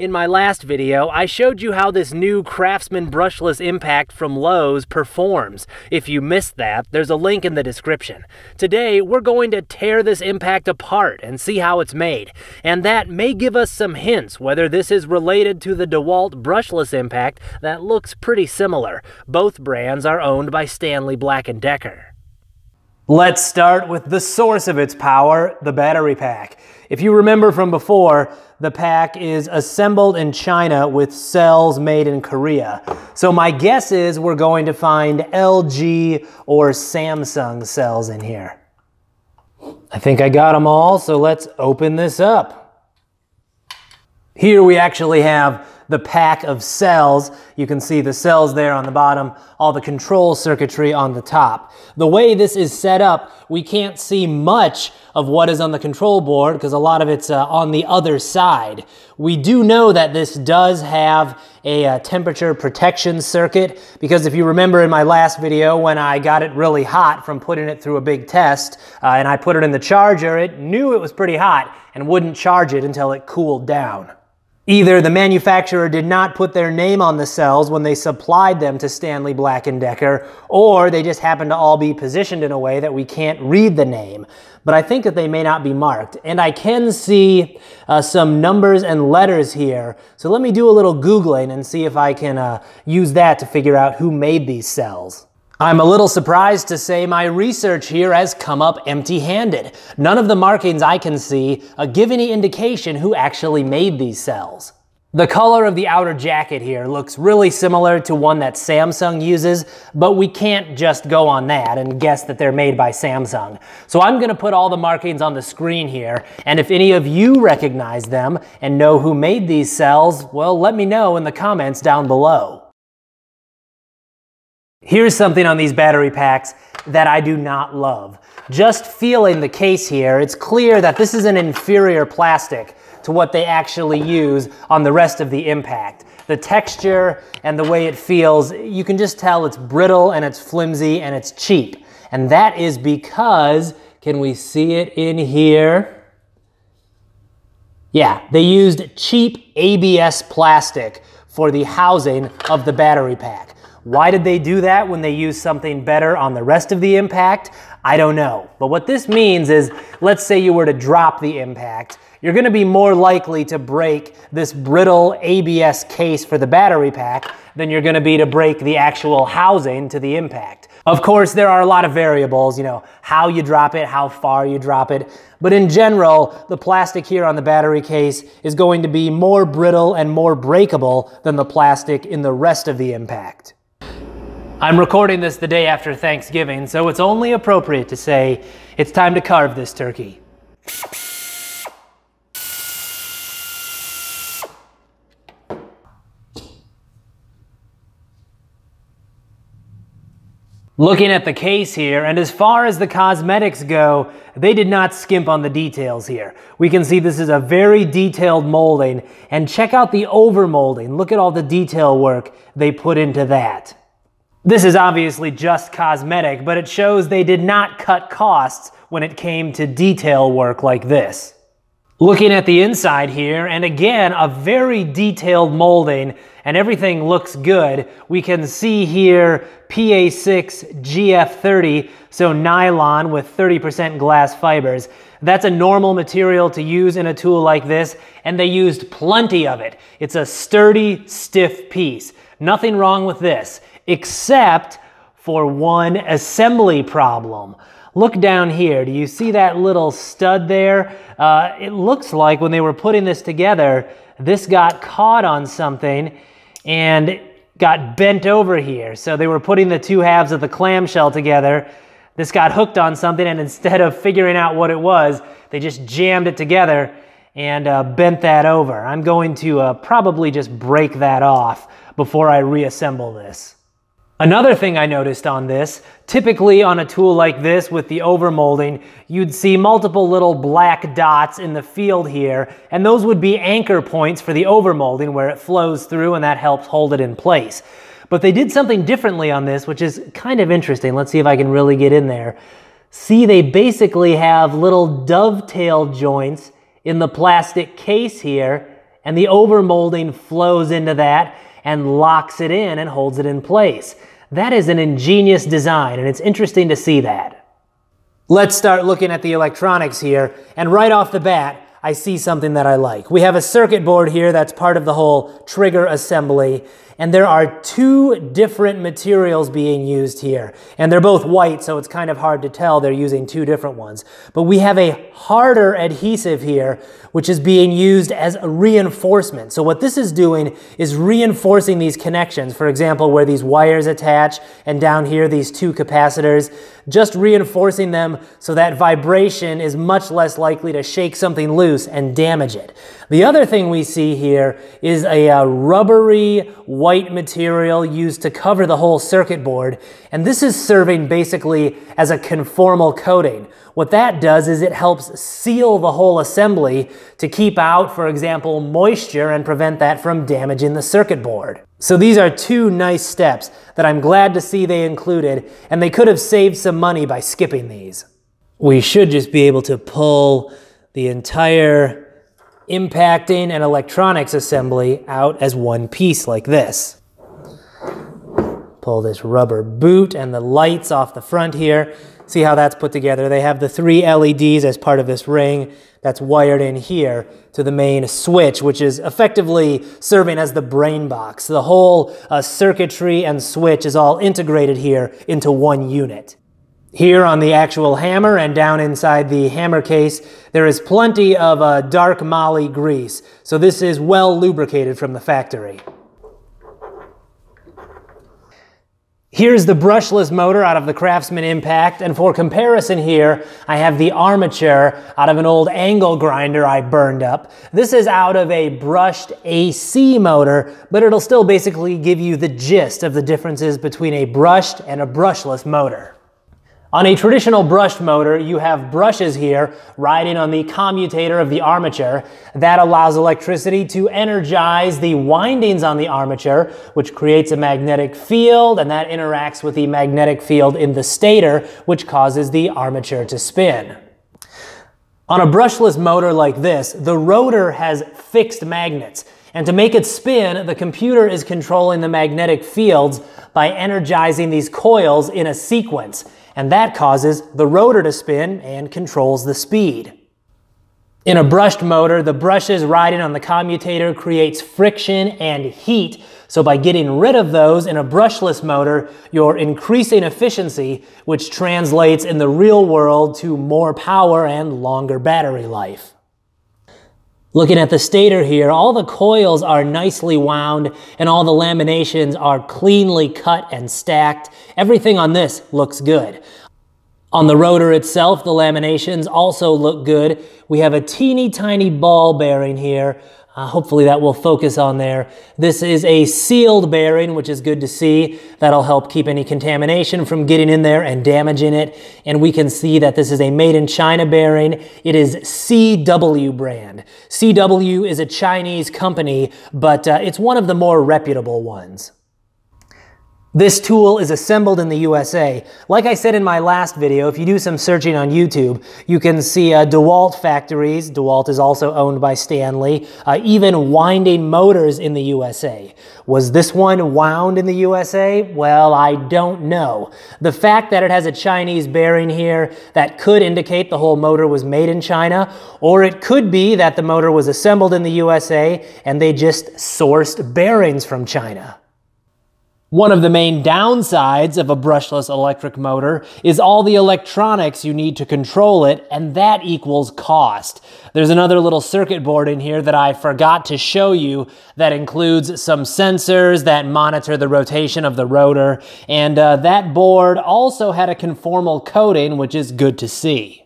In my last video, I showed you how this new Craftsman brushless impact from Lowe's performs. If you missed that, there's a link in the description. Today, we're going to tear this impact apart and see how it's made, and that may give us some hints whether this is related to the DeWalt brushless impact that looks pretty similar. Both brands are owned by Stanley Black & Decker. Let's start with the source of its power, the battery pack. If you remember from before, the pack is assembled in China with cells made in Korea. So my guess is we're going to find LG or Samsung cells in here. I think I got them all, so let's open this up. Here we actually have the pack of cells. You can see the cells there on the bottom, all the control circuitry on the top. The way this is set up, we can't see much of what is on the control board because a lot of it's on the other side. We do know that this does have a temperature protection circuit because if you remember in my last video when I got it really hot from putting it through a big test and I put it in the charger, it knew it was pretty hot and wouldn't charge it until it cooled down. Either the manufacturer did not put their name on the cells when they supplied them to Stanley Black & Decker, or they just happen to all be positioned in a way that we can't read the name. But I think that they may not be marked. And I can see some numbers and letters here. So let me do a little Googling and see if I can use that to figure out who made these cells. I'm a little surprised to say my research here has come up empty-handed. None of the markings I can see give any indication who actually made these cells. The color of the outer jacket here looks really similar to one that Samsung uses, but we can't just go on that and guess that they're made by Samsung. So I'm gonna put all the markings on the screen here, and if any of you recognize them and know who made these cells, well, let me know in the comments down below. Here's something on these battery packs that I do not love. Just feeling the case here, it's clear that this is an inferior plastic to what they actually use on the rest of the impact. The texture and the way it feels, you can just tell it's brittle and it's flimsy and it's cheap. And that is because, can we see it in here? Yeah, they used cheap ABS plastic for the housing of the battery pack. Why did they do that when they used something better on the rest of the impact? I don't know. But what this means is, let's say you were to drop the impact, you're gonna be more likely to break this brittle ABS case for the battery pack than you're gonna be to break the actual housing to the impact. Of course, there are a lot of variables, you know, how you drop it, how far you drop it. But in general, the plastic here on the battery case is going to be more brittle and more breakable than the plastic in the rest of the impact. I'm recording this the day after Thanksgiving, so it's only appropriate to say it's time to carve this turkey. Looking at the case here, and as far as the cosmetics go, they did not skimp on the details here. We can see this is a very detailed molding, and check out the overmolding. Look at all the detail work they put into that. This is obviously just cosmetic, but it shows they did not cut costs when it came to detail work like this. Looking at the inside here, and again, a very detailed molding, and everything looks good. We can see here PA6 GF30, so nylon with 30% glass fibers. That's a normal material to use in a tool like this, and they used plenty of it. It's a sturdy, stiff piece. Nothing wrong with this, except for one assembly problem. Look down here, do you see that little stud there? It looks like when they were putting this together, this got caught on something and got bent over here. So they were putting the two halves of the clamshell together. This got hooked on something, and instead of figuring out what it was, they just jammed it together and bent that over. I'm going to probably just break that off before I reassemble this. Another thing I noticed on this, typically on a tool like this with the overmolding, you'd see multiple little black dots in the field here, and those would be anchor points for the overmolding where it flows through and that helps hold it in place. But they did something differently on this, which is kind of interesting. Let's see if I can really get in there. See, they basically have little dovetail joints in the plastic case here and the overmolding flows into that and locks it in and holds it in place. That is an ingenious design, and it's interesting to see that. Let's start looking at the electronics here, and right off the bat, I see something that I like. We have a circuit board here that's part of the whole trigger assembly, and there are two different materials being used here, and they're both white, so it's kind of hard to tell they're using two different ones. But we have a harder adhesive here, which is being used as a reinforcement. So what this is doing is reinforcing these connections, for example, where these wires attach, and down here, these two capacitors, just reinforcing them so that vibration is much less likely to shake something loose and damage it. The other thing we see here is a rubbery white material used to cover the whole circuit board, and this is serving basically as a conformal coating. What that does is it helps seal the whole assembly to keep out, for example, moisture and prevent that from damaging the circuit board. So these are two nice steps that I'm glad to see they included, and they could have saved some money by skipping these. We should just be able to pull the entire impacting and electronics assembly out as one piece like this. Pull this rubber boot and the lights off the front here. See how that's put together. They have the three LEDs as part of this ring that's wired in here to the main switch, which is effectively serving as the brain box. The whole circuitry and switch is all integrated here into one unit. Here on the actual hammer and down inside the hammer case, there is plenty of dark moly grease, so this is well lubricated from the factory. Here's the brushless motor out of the Craftsman Impact, and for comparison here, I have the armature out of an old angle grinder I burned up. This is out of a brushed AC motor, but it'll still basically give you the gist of the differences between a brushed and a brushless motor. On a traditional brushed motor, you have brushes here riding on the commutator of the armature. That allows electricity to energize the windings on the armature, which creates a magnetic field, and that interacts with the magnetic field in the stator, which causes the armature to spin. On a brushless motor like this, the rotor has fixed magnets. And to make it spin, the computer is controlling the magnetic fields by energizing these coils in a sequence. And that causes the rotor to spin and controls the speed. In a brushed motor, the brushes riding on the commutator creates friction and heat. So by getting rid of those in a brushless motor, you're increasing efficiency, which translates in the real world to more power and longer battery life. Looking at the stator here, all the coils are nicely wound and all the laminations are cleanly cut and stacked. Everything on this looks good. On the rotor itself, the laminations also look good. We have a teeny tiny ball bearing here. Hopefully that will focus on there. This is a sealed bearing, which is good to see. That'll help keep any contamination from getting in there and damaging it. And we can see that this is a made in China bearing. It is CW brand. CW is a Chinese company, but it's one of the more reputable ones. This tool is assembled in the USA. Like I said in my last video, if you do some searching on YouTube, you can see DeWalt factories. DeWalt is also owned by Stanley. Even winding motors in the USA. Was this one wound in the USA? Well, I don't know. The fact that it has a Chinese bearing here, that could indicate the whole motor was made in China, or it could be that the motor was assembled in the USA and they just sourced bearings from China. One of the main downsides of a brushless electric motor is all the electronics you need to control it, and that equals cost. There's another little circuit board in here that I forgot to show you that includes some sensors that monitor the rotation of the rotor, and that board also had a conformal coating, which is good to see.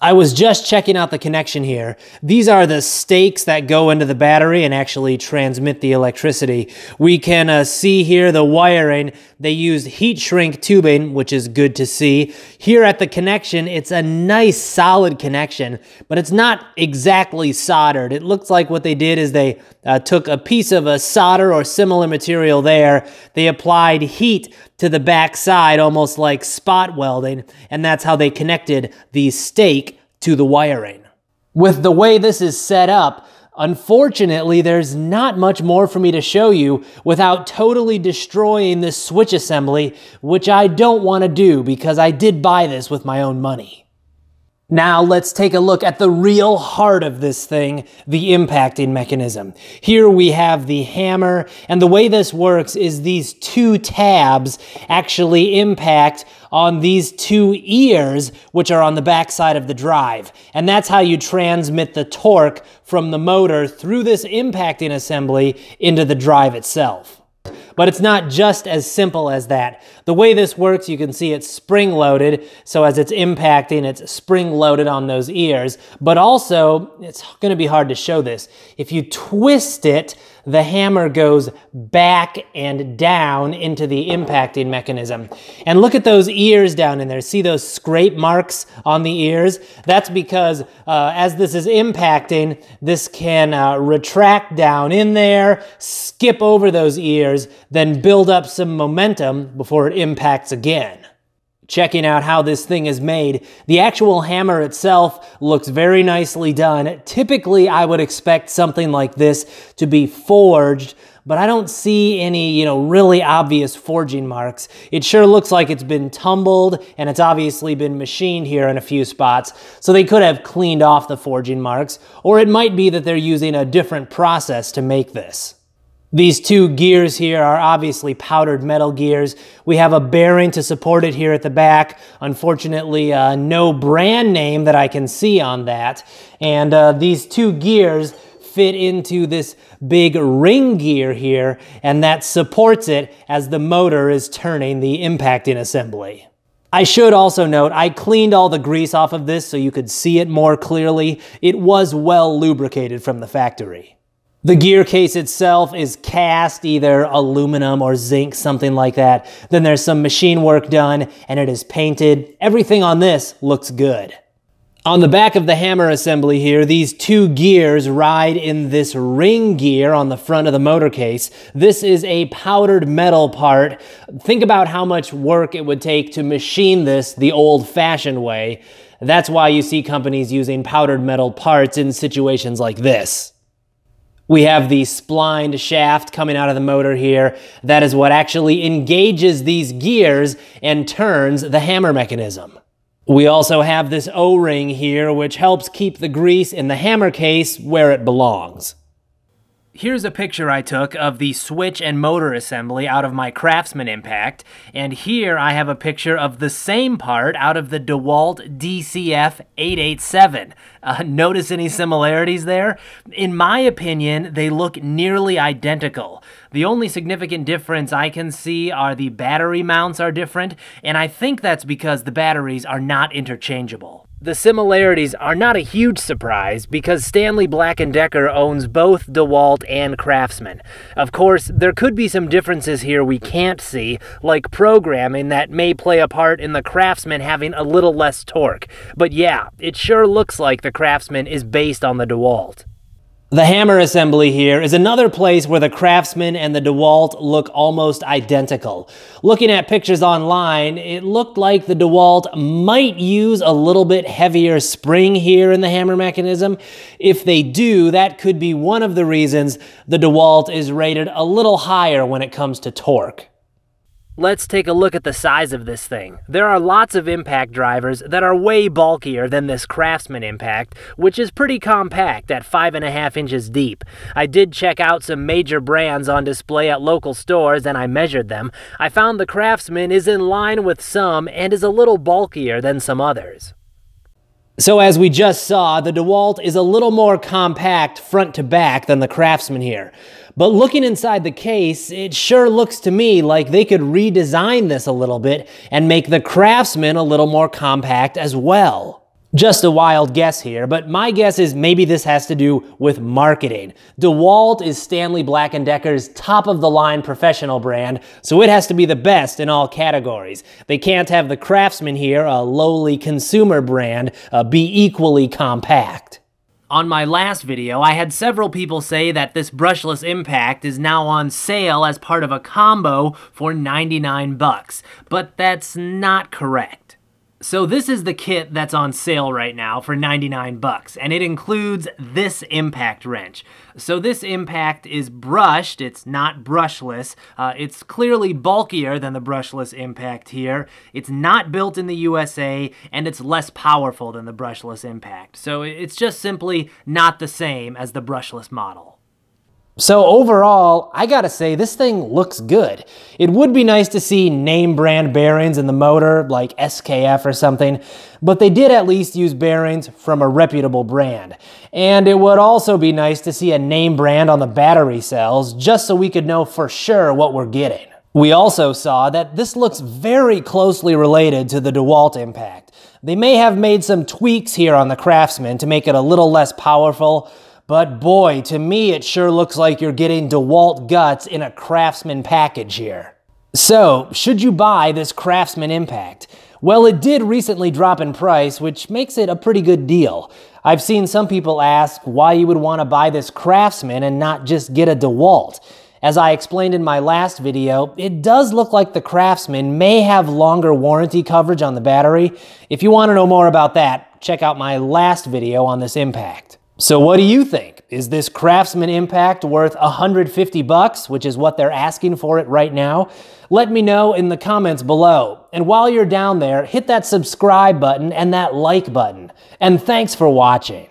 I was just checking out the connection here. These are the stakes that go into the battery and actually transmit the electricity. We can see here the wiring. They used heat shrink tubing, which is good to see. Here at the connection, it's a nice solid connection, but it's not exactly soldered. It looks like what they did is they took a piece of a solder or similar material there. They applied heat to the back side, almost like spot welding, and that's how they connected the stake to the wiring. With the way this is set up, Unfortunately, there's not much more for me to show you without totally destroying this switch assembly, which I don't want to do because I did buy this with my own money. Now let's take a look at the real heart of this thing, the impacting mechanism. Here we have the hammer, and the way this works is these two tabs actually impact on these two ears, which are on the backside of the drive. And that's how you transmit the torque from the motor through this impacting assembly into the drive itself. But it's not just as simple as that. The way this works, you can see it's spring-loaded, so as it's impacting, it's spring-loaded on those ears. But also, it's gonna be hard to show this. If you twist it, the hammer goes back and down into the impacting mechanism. And look at those ears down in there. See those scrape marks on the ears? That's because as this is impacting, this can retract down in there, skip over those ears, then build up some momentum before it impacts again. Checking out how this thing is made, the actual hammer itself looks very nicely done. Typically, I would expect something like this to be forged, but I don't see any, really obvious forging marks. It sure looks like it's been tumbled, and it's obviously been machined here in a few spots, so they could have cleaned off the forging marks, or it might be that they're using a different process to make this. These two gears here are obviously powdered metal gears. We have a bearing to support it here at the back. Unfortunately, no brand name that I can see on that. And these two gears fit into this big ring gear here, and that supports it as the motor is turning the impacting assembly. I should also note, I cleaned all the grease off of this so you could see it more clearly. It was well lubricated from the factory. The gear case itself is cast, either aluminum or zinc, something like that. Then there's some machine work done, and it is painted. Everything on this looks good. On the back of the hammer assembly here, these two gears ride in this ring gear on the front of the motor case. This is a powdered metal part. Think about how much work it would take to machine this the old-fashioned way. That's why you see companies using powdered metal parts in situations like this. We have the splined shaft coming out of the motor here. That is what actually engages these gears and turns the hammer mechanism. We also have this O-ring here, which helps keep the grease in the hammer case where it belongs. Here's a picture I took of the switch and motor assembly out of my Craftsman impact, and here I have a picture of the same part out of the DeWalt DCF887. Notice any similarities there? In my opinion, they look nearly identical. The only significant difference I can see are the battery mounts are different, and I think that's because the batteries are not interchangeable. The similarities are not a huge surprise because Stanley Black & Decker owns both DeWalt and Craftsman. Of course, there could be some differences here we can't see, like programming that may play a part in the Craftsman having a little less torque. But yeah, it sure looks like the Craftsman is based on the DeWalt. The hammer assembly here is another place where the Craftsman and the DeWalt look almost identical. Looking at pictures online, it looked like the DeWalt might use a little bit heavier spring here in the hammer mechanism. If they do, that could be one of the reasons the DeWalt is rated a little higher when it comes to torque. Let's take a look at the size of this thing. There are lots of impact drivers that are way bulkier than this Craftsman impact, which is pretty compact at 5.5 inches deep. I did check out some major brands on display at local stores and I measured them. I found the Craftsman is in line with some and is a little bulkier than some others. So as we just saw, the DeWalt is a little more compact front to back than the Craftsman here. But looking inside the case, it sure looks to me like they could redesign this a little bit and make the Craftsman a little more compact as well. Just a wild guess here, but my guess is maybe this has to do with marketing. DeWalt is Stanley Black & Decker's top-of-the-line professional brand, so it has to be the best in all categories. They can't have the Craftsman here, a lowly consumer brand, be equally compact. On my last video, I had several people say that this brushless impact is now on sale as part of a combo for $99, but that's not correct. So this is the kit that's on sale right now for 99 bucks, and it includes this impact wrench. So this impact is brushed, it's not brushless. It's clearly bulkier than the brushless impact here. It's not built in the USA, and it's less powerful than the brushless impact. So it's just simply not the same as the brushless model. So overall, I gotta say, this thing looks good. It would be nice to see name brand bearings in the motor, like SKF or something, but they did at least use bearings from a reputable brand. And it would also be nice to see a name brand on the battery cells, just so we could know for sure what we're getting. We also saw that this looks very closely related to the DeWalt impact. They may have made some tweaks here on the Craftsman to make it a little less powerful, but boy, to me, it sure looks like you're getting DeWalt guts in a Craftsman package here. So, should you buy this Craftsman impact? Well, it did recently drop in price, which makes it a pretty good deal. I've seen some people ask why you would want to buy this Craftsman and not just get a DeWalt. As I explained in my last video, it does look like the Craftsman may have longer warranty coverage on the battery. If you want to know more about that, check out my last video on this impact. So what do you think? Is this Craftsman impact worth 150 bucks, which is what they're asking for it right now? Let me know in the comments below. And while you're down there, hit that subscribe button and that like button. And thanks for watching.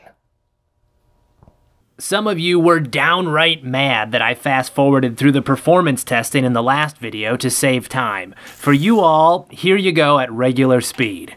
Some of you were downright mad that I fast-forwarded through the performance testing in the last video to save time. For you all, here you go at regular speed.